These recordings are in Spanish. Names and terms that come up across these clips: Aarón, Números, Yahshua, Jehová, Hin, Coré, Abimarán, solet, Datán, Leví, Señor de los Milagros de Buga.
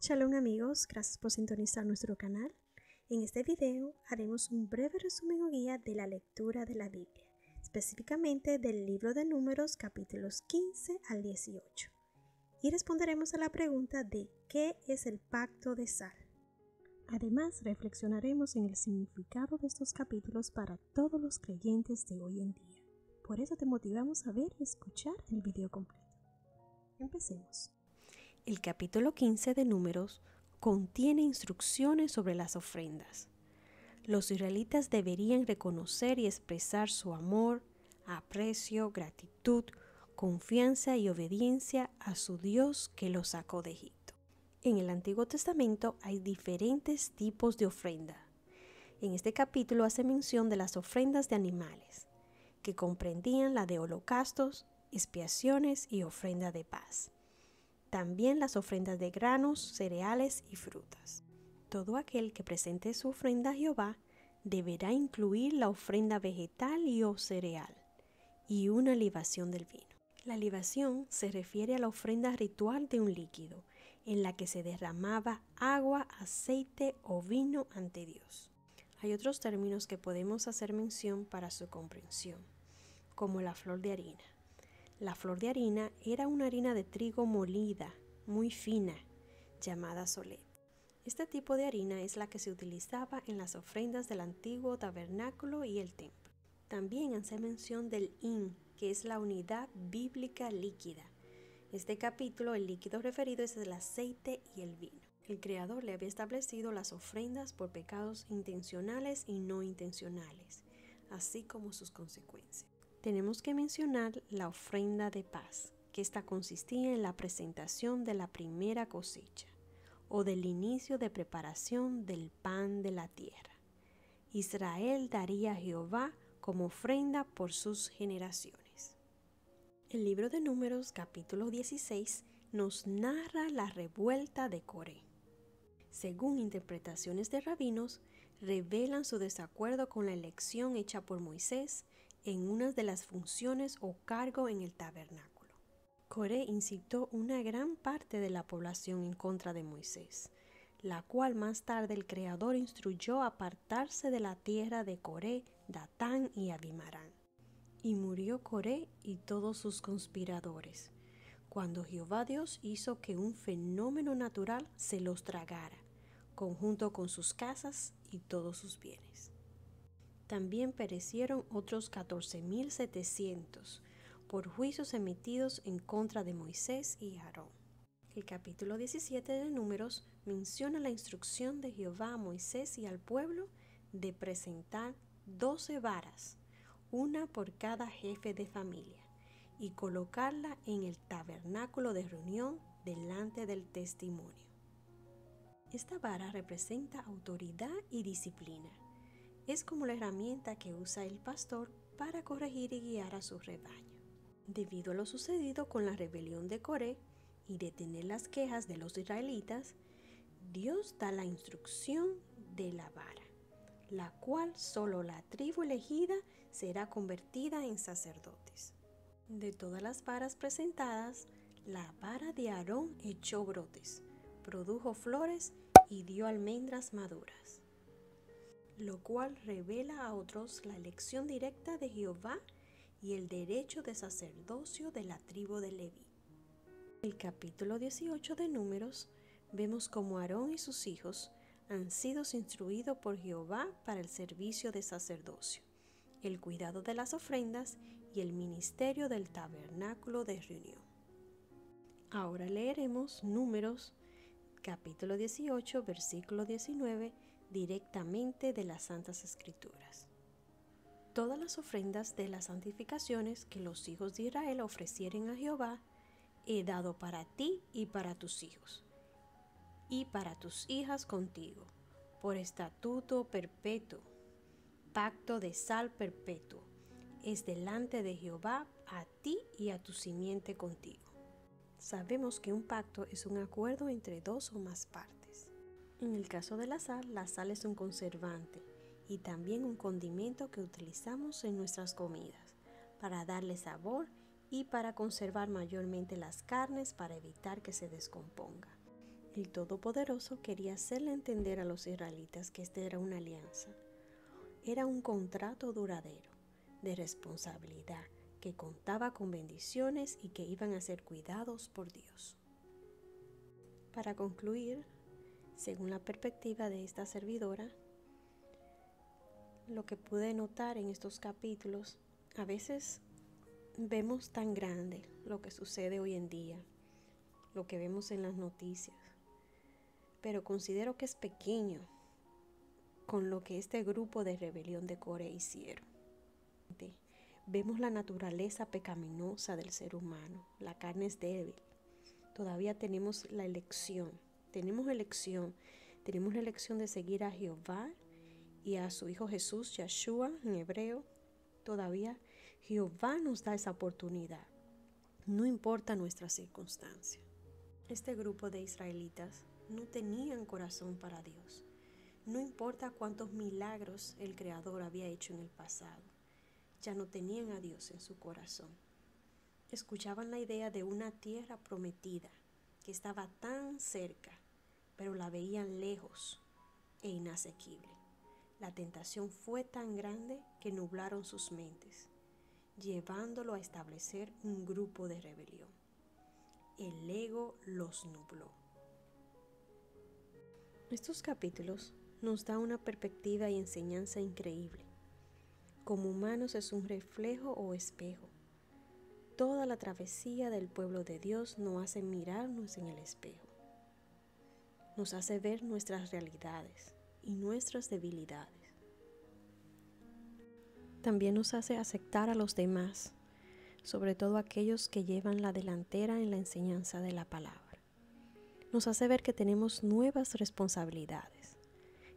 Shalom amigos, gracias por sintonizar nuestro canal. En este video haremos un breve resumen o guía de la lectura de la Biblia, específicamente del libro de Números capítulos 15 al 18. Y responderemos a la pregunta de ¿qué es el pacto de sal? Además, reflexionaremos en el significado de estos capítulos para todos los creyentes de hoy en día. Por eso te motivamos a ver y escuchar el video completo. Empecemos. El capítulo 15 de Números contiene instrucciones sobre las ofrendas. Los israelitas deberían reconocer y expresar su amor, aprecio, gratitud, confianza y obediencia a su Dios que los sacó de Egipto. En el Antiguo Testamento hay diferentes tipos de ofrenda. En este capítulo hace mención de las ofrendas de animales, que comprendían la de holocaustos, expiaciones y ofrenda de paz. También las ofrendas de granos, cereales y frutas. Todo aquel que presente su ofrenda a Jehová deberá incluir la ofrenda vegetal y o cereal y una libación del vino. La libación se refiere a la ofrenda ritual de un líquido en la que se derramaba agua, aceite o vino ante Dios. Hay otros términos que podemos hacer mención para su comprensión, como la flor de harina. La flor de harina era una harina de trigo molida, muy fina, llamada solet. Este tipo de harina es la que se utilizaba en las ofrendas del antiguo tabernáculo y el templo. También hace mención del hin, que es la unidad bíblica líquida. En este capítulo, el líquido referido es el aceite y el vino. El Creador le había establecido las ofrendas por pecados intencionales y no intencionales, así como sus consecuencias. Tenemos que mencionar la ofrenda de paz, que esta consistía en la presentación de la primera cosecha o del inicio de preparación del pan de la tierra. Israel daría a Jehová como ofrenda por sus generaciones. El libro de Números capítulo 16 nos narra la revuelta de Coré. Según interpretaciones de rabinos, revelan su desacuerdo con la elección hecha por Moisés en una de las funciones o cargo en el tabernáculo. Coré incitó una gran parte de la población en contra de Moisés, la cual más tarde el Creador instruyó apartarse de la tierra de Coré, Datán y Abimarán. Y murió Coré y todos sus conspiradores, cuando Jehová Dios hizo que un fenómeno natural se los tragara, conjunto con sus casas y todos sus bienes. También perecieron otros 14,700 por juicios emitidos en contra de Moisés y Aarón. El capítulo 17 de Números menciona la instrucción de Jehová a Moisés y al pueblo de presentar 12 varas, una por cada jefe de familia, y colocarla en el tabernáculo de reunión delante del testimonio. Esta vara representa autoridad y disciplina. Es como la herramienta que usa el pastor para corregir y guiar a su rebaño. Debido a lo sucedido con la rebelión de Coré y detener las quejas de los israelitas, Dios da la instrucción de la vara, la cual solo la tribu elegida será convertida en sacerdotes. De todas las varas presentadas, la vara de Aarón echó brotes, produjo flores y dio almendras maduras, lo cual revela a otros la elección directa de Jehová y el derecho de sacerdocio de la tribu de Leví. En el capítulo 18 de Números vemos cómo Aarón y sus hijos han sido instruidos por Jehová para el servicio de sacerdocio, el cuidado de las ofrendas y el ministerio del tabernáculo de reunión. Ahora leeremos Números capítulo 18, versículo 19, directamente de las Santas Escrituras. Todas las ofrendas de las santificaciones que los hijos de Israel ofrecieren a Jehová, he dado para ti y para tus hijas contigo, por estatuto perpetuo. Pacto de sal perpetuo, es delante de Jehová a ti y a tu simiente contigo. Sabemos que un pacto es un acuerdo entre dos o más partes. En el caso de la sal es un conservante y también un condimento que utilizamos en nuestras comidas para darle sabor y para conservar mayormente las carnes para evitar que se descomponga. el Todopoderoso quería hacerle entender a los israelitas que esta era una alianza. Era un contrato duradero de responsabilidad que contaba con bendiciones y que iban a ser cuidados por Dios. Para concluir, según la perspectiva de esta servidora, lo que pude notar en estos capítulos, a veces vemos tan grande lo que sucede hoy en día, lo que vemos en las noticias, pero considero que es pequeño con lo que este grupo de rebelión de Coré hicieron. Vemos la naturaleza pecaminosa del ser humano, la carne es débil, todavía tenemos la elección, tenemos la elección de seguir a Jehová y a su Hijo Jesús, Yahshua en hebreo. Todavía Jehová nos da esa oportunidad, no importa nuestra circunstancia. Este grupo de israelitas no tenían corazón para Dios, no importa cuántos milagros el Creador había hecho en el pasado, ya no tenían a Dios en su corazón. Escuchaban la idea de una tierra prometida que estaba tan cerca, pero la veían lejos e inasequible. La tentación fue tan grande que nublaron sus mentes, llevándolo a establecer un grupo de rebelión. El ego los nubló. Estos capítulos nos dan una perspectiva y enseñanza increíble. Como humanos es un reflejo o espejo. Toda la travesía del pueblo de Dios nos hace mirarnos en el espejo. Nos hace ver nuestras realidades y nuestras debilidades. También nos hace aceptar a los demás, sobre todo aquellos que llevan la delantera en la enseñanza de la palabra. Nos hace ver que tenemos nuevas responsabilidades,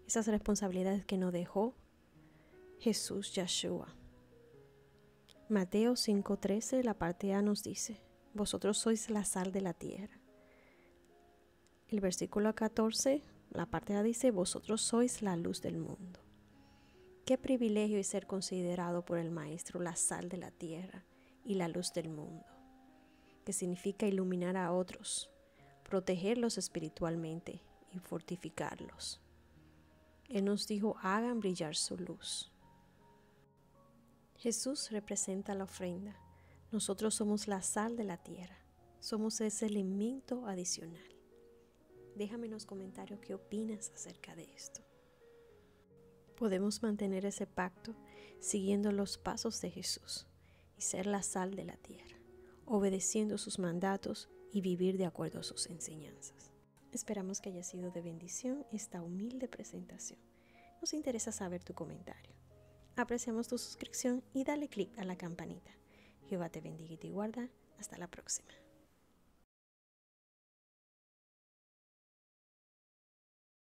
esas responsabilidades que nos dejó Jesús Yahshua. Mateo 5:13, la parte A nos dice: vosotros sois la sal de la tierra. El versículo 14, la parte A dice: vosotros sois la luz del mundo. Qué privilegio es ser considerado por el Maestro la sal de la tierra y la luz del mundo, que significa iluminar a otros, protegerlos espiritualmente y fortificarlos. Él nos dijo: hagan brillar su luz. Jesús representa la ofrenda. Nosotros somos la sal de la tierra. Somos ese elemento adicional. Déjame en los comentarios qué opinas acerca de esto. Podemos mantener ese pacto siguiendo los pasos de Jesús y ser la sal de la tierra, obedeciendo sus mandatos y vivir de acuerdo a sus enseñanzas. Esperamos que haya sido de bendición esta humilde presentación. Nos interesa saber tu comentario. Apreciamos tu suscripción y dale click a la campanita. Jehová te bendiga y te guarda. Hasta la próxima.